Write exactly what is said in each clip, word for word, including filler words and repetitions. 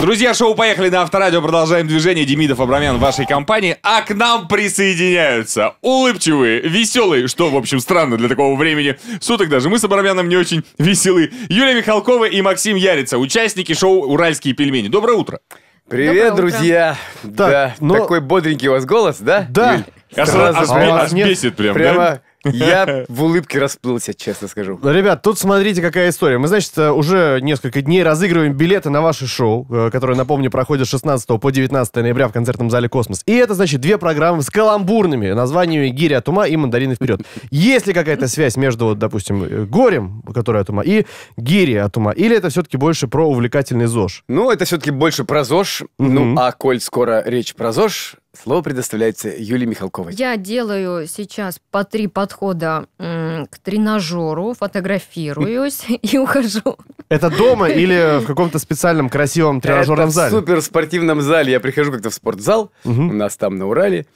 Друзья, шоу «Поехали» на Авторадио. Продолжаем движение. Демидов Абрамян в вашей компании. А к нам присоединяются улыбчивые, веселые, что, в общем, странно для такого времени суток даже. Мы с Абрамяном не очень веселы. Юлия Михалкова и Максим Ярица, участники шоу «Уральские пельмени». Доброе утро. Привет, доброе друзья. Утро. Так, да, но... Такой бодренький у вас голос, да? Да. Аж, аж, аж бесит прям, прямо... да? Я в улыбке расплылся, честно скажу. Ребят, тут смотрите, какая история. Мы, значит, уже несколько дней разыгрываем билеты на ваше шоу, которое, напомню, проходит с шестнадцатого по девятнадцатое ноября в концертном зале «Космос». И это, значит, две программы с каламбурными названиями «Гири от ума» и «Мандарины вперед». Есть ли какая-то связь между, вот, допустим, «Горем», который от ума, и «Гири от ума»? Или это все-таки больше про увлекательный ЗОЖ? Ну, это все-таки больше про ЗОЖ. Mm-hmm. Ну, а коль скоро речь про ЗОЖ... Слово предоставляется Юлии Михалковой. Я делаю сейчас по три подхода к тренажеру, фотографируюсь и ухожу. Это дома или в каком-то специальном красивом тренажерном зале? Это в суперспортивном зале. Я прихожу как-то в спортзал, у нас там на Урале,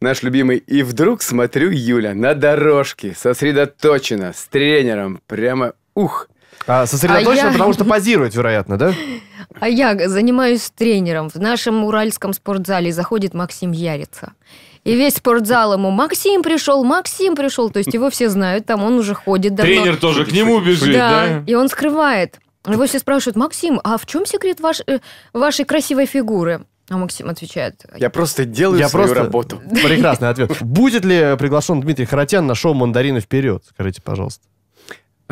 наш любимый, и вдруг смотрю, Юля на дорожке, сосредоточена, с тренером, прямо ух. А, сосредоточена, а я... потому что позирует, вероятно, да? А я занимаюсь тренером. В нашем уральском спортзале заходит Максим Ярица. И весь спортзал ему: Максим пришел, Максим пришел. То есть его все знают, там он уже ходит давно. Тренер тоже к нему бежит, да? Да, и он скрывает. Его все спрашивают: Максим, а в чем секрет ваш, э, вашей красивой фигуры? А Максим отвечает: я просто делаю я свою просто... работу. Прекрасный ответ. Будет ли приглашен Дмитрий Харатьян на шоу «Мандарины вперед»? Скажите, пожалуйста.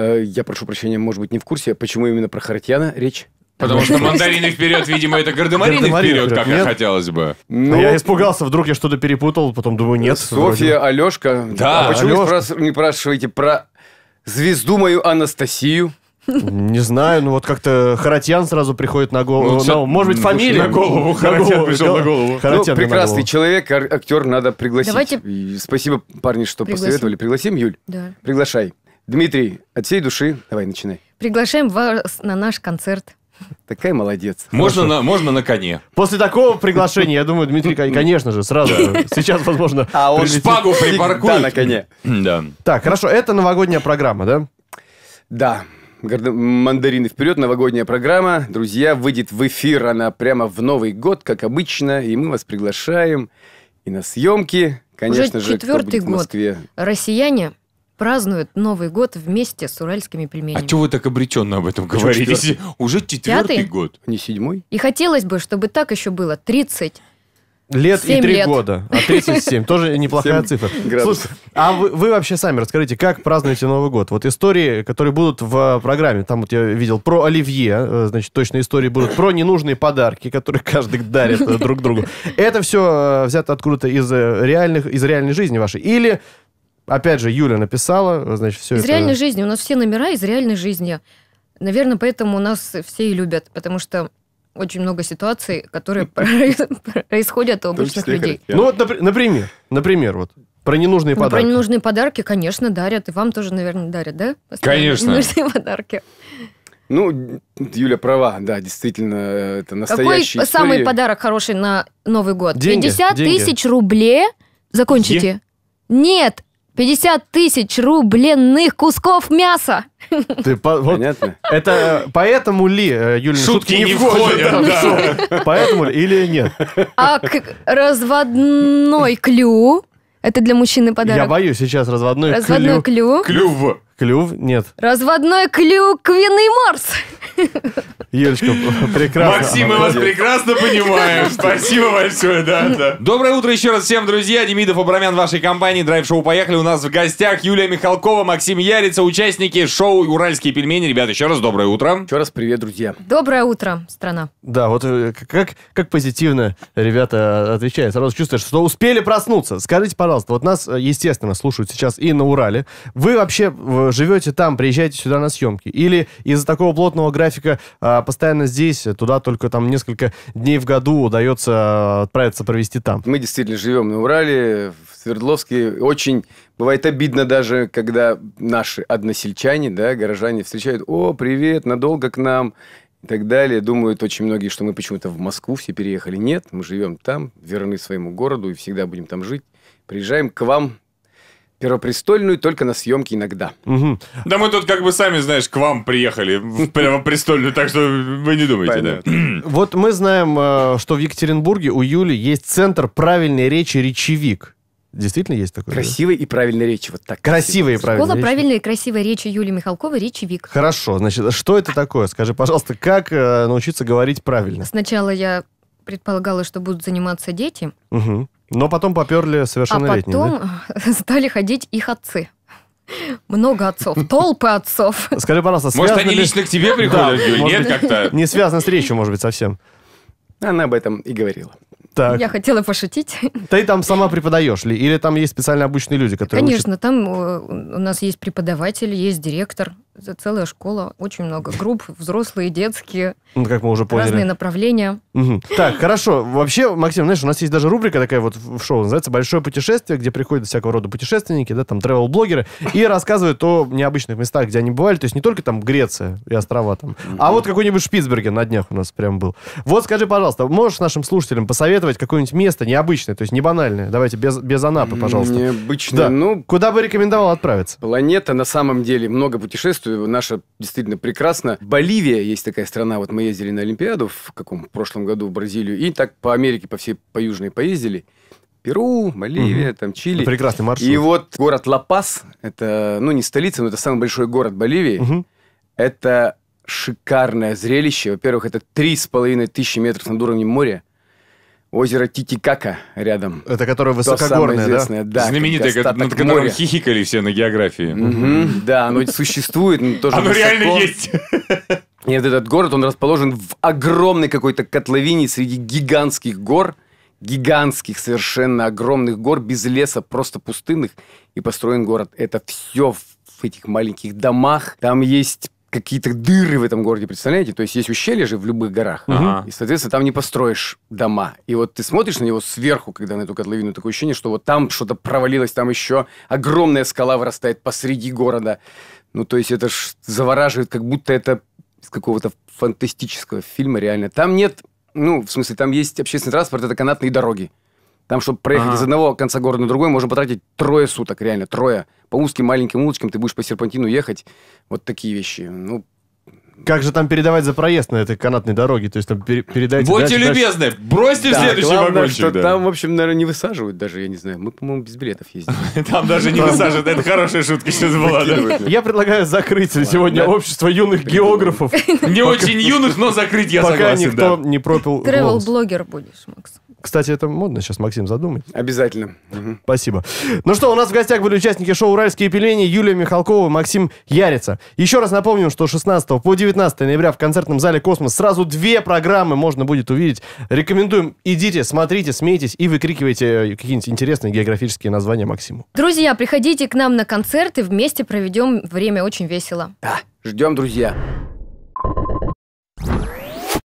Я прошу прощения, может быть, не в курсе, почему именно про Харатьяна речь? Потому что «Мандарины вперед», видимо, это «Гардемарины вперед», как мне хотелось бы. Но... Я испугался, вдруг я что-то перепутал, потом думаю, нет. Софья, вроде... Алешка. Да, а почему Алешка? Не спрашиваете про звезду мою Анастасию? Не знаю, ну вот как-то Харатьян сразу приходит на голову. Ну, ну, может быть, фамилия? На голову. Харатьян пришел на голову. Ну, прекрасный человек, актер, надо пригласить. Давайте... Спасибо, парни, что пригласим. Посоветовали. Пригласим, Юль? Да. Приглашай. Дмитрий, от всей души, давай, начинай. Приглашаем вас на наш концерт. Такая молодец. Можно на, можно на коне. После такого приглашения, я думаю, Дмитрий, конечно же, сразу сейчас, возможно... А он шпагу припаркует. Да, на коне. Да. Так, хорошо, это новогодняя программа, да? Да. «Мандарины вперед», новогодняя программа. Друзья, выйдет в эфир она прямо в Новый год, как обычно, и мы вас приглашаем и на съемки. Конечно же, кто будет в Москве. Уже четвертый год россияне празднуют Новый год вместе с уральскими пельменями. А что вы так обреченно об этом говорите? Четвертый. Уже четвертый Пятый? Год, не седьмой. И хотелось бы, чтобы так еще было тридцать лет и три года. А тридцать семь. Тоже неплохая цифра. Слушай, а вы, вы вообще сами расскажите, как празднуете Новый год? Вот истории, которые будут в программе. Там вот я видел про оливье. Значит, точно истории будут про ненужные подарки, которые каждый дарит друг другу. Это все взято откуда-то из реальных, из реальной жизни вашей. Или... Опять же, Юля написала, значит, все из это... Из реальной жизни. У нас все номера из реальной жизни. Наверное, поэтому у нас все и любят, потому что очень много ситуаций, которые происходят у обычных людей. Ну вот, например, например, вот, про ненужные подарки. Про ненужные подарки, конечно, дарят. И вам тоже, наверное, дарят, да? Конечно. Ненужные подарки. Ну, Юля права, да, действительно, это настоящая история. Какой самый подарок хороший на Новый год? пятьдесят тысяч рублей. Закончите. Нет. пятьдесят тысяч рубленых кусков мяса. Ты по... Понятно. Вот это поэтому ли, Юлия, шутки, шутки не входят? входят да. Поэтому ли или нет? А к... разводной клюв? Это для мужчины подарок. Я боюсь сейчас разводной клюв. Разводной клюв. Клюв. Клюв? Нет. Разводной клюквенный морс. Юлечка, прекрасно. Максим, мы вас прекрасно понимаем. Спасибо большое, да, да. Доброе утро еще раз всем, друзья. Демидов Абрамян в вашей компании. Драйв-шоу «Поехали». У нас в гостях Юлия Михалкова, Максим Ярица, участники шоу «Уральские пельмени». Ребята, еще раз доброе утро. Еще раз привет, друзья. Доброе утро, страна. Да, вот как, как позитивно ребята отвечают. Сразу чувствуешь, что успели проснуться. Скажите, пожалуйста, вот нас, естественно, слушают сейчас и на Урале. Вы вообще... живете там, приезжаете сюда на съемки? Или из-за такого плотного графика а, постоянно здесь, туда только там несколько дней в году удается отправиться провести там? Мы действительно живем на Урале, в Свердловске. Очень бывает обидно даже, когда наши односельчане, да, горожане встречают: «О, привет, надолго к нам?» и так далее. Думают очень многие, что мы почему-то в Москву все переехали. Нет, мы живем там, верны своему городу и всегда будем там жить. Приезжаем к вам. Первопрестольную только на съемки иногда. Угу. Да мы тут как бы сами, знаешь, к вам приехали в Первопрестольную, так что вы не думайте. Да. Вот мы знаем, что в Екатеринбурге у Юли есть центр правильной речи «Речевик». Действительно есть такое? Красивой да? и правильной речи. Вот так. Красивая и правильная речь. Школа правильной и красивой речи Юлии Михалковой, «Речевик». Хорошо. Значит, что это такое? Скажи, пожалуйста, как научиться говорить правильно? Сначала я предполагала, что будут заниматься дети. Угу. Но потом поперли совершеннолетние. А потом да? стали ходить их отцы. Много отцов, толпы отцов. Скажи, пожалуйста, связаны... Может, они лично к тебе приходят, Юль? Нет, как-то... Не связано с речью, может быть, совсем. Она об этом и говорила. Так. Я хотела пошутить. Ты там сама преподаешь ли? Или там есть специально обученные люди, которые... Конечно, учат... там у нас есть преподаватель, есть директор. Это целая школа. Очень много групп. Взрослые, детские. Ну, как мы уже поняли. Разные направления. Угу. Так, хорошо. Вообще, Максим, знаешь, у нас есть даже рубрика такая вот в шоу, называется «Большое путешествие», где приходят всякого рода путешественники, да, там, тревел-блогеры, и рассказывают о необычных местах, где они бывали. То есть не только там Греция и острова там, а вот какой-нибудь Шпицберген на днях у нас прям был. Вот скажи, пожалуйста, можешь нашим слушателям посоветовать какое-нибудь место необычное, то есть не банальное? Давайте без, без Анапы, пожалуйста. Необычное. Да. Ну, куда бы рекомендовал отправиться? Планета, на самом деле, много путешествий. Наша действительно прекрасна. Боливия есть такая страна. Вот мы ездили на Олимпиаду в каком в прошлом году в Бразилию. И так по Америке, по всей, по Южной поездили. Перу, Боливия, угу. там Чили. Это прекрасный маршрут. И вот город Ла-Пас. Это, ну, не столица, но это самый большой город Боливии. Угу. Это шикарное зрелище. Во-первых, это три с половиной тысячи метров над уровнем моря. Озеро Титикака рядом. Это которое высокогорное, да? да? Знаменитое, над которым моря. Хихикали все на географии. Mm-hmm. Да, оно существует. Но тоже оно высоко. Реально есть. И вот этот город, он расположен в огромной какой-то котловине среди гигантских гор, гигантских совершенно огромных гор, без леса, просто пустынных. И построен город. Это все в этих маленьких домах. Там есть... какие-то дыры в этом городе, представляете? То есть есть ущелье же в любых горах. Ага. И, соответственно, там не построишь дома. И вот ты смотришь на него сверху, когда на эту котловину, такое ощущение, что вот там что-то провалилось, там еще огромная скала вырастает посреди города. Ну, то есть это ж завораживает, как будто это из какого-то фантастического фильма реально. Там нет, ну, в смысле, там есть общественный транспорт, это канатные дороги. Там, чтобы проехать ага. из одного конца города на другой, можно потратить трое суток, реально, трое. По узким маленьким улочкам ты будешь по серпантину ехать. Вот такие вещи. Ну... Как же там передавать за проезд на этой канатной дороге? То есть там пере передайте... Будьте дальше, любезны, дальше... бросьте да, в следующий главное, вагончик. Что да. Там, в общем, наверное, не высаживают даже, я не знаю. Мы, по-моему, без билетов ездим. Там даже не высаживают. Это хорошая шутка сейчас была. Я предлагаю закрыть сегодня общество юных географов. Не очень юных, но закрыть я согласен. Пока никто не пропил. Тревел-блогер будешь, Макс. Кстати, это модно сейчас, Максим, задумает. Обязательно. Угу. Спасибо. Ну что, у нас в гостях были участники шоу «Уральские пельмени» Юлия Михалкова, Максим Ярица. Еще раз напомним, что с шестнадцатого по девятнадцатое ноября в концертном зале «Космос» сразу две программы можно будет увидеть. Рекомендуем. Идите, смотрите, смейтесь и выкрикивайте какие-нибудь интересные географические названия Максиму. Друзья, приходите к нам на концерты, вместе проведем время очень весело. Да, ждем, друзья.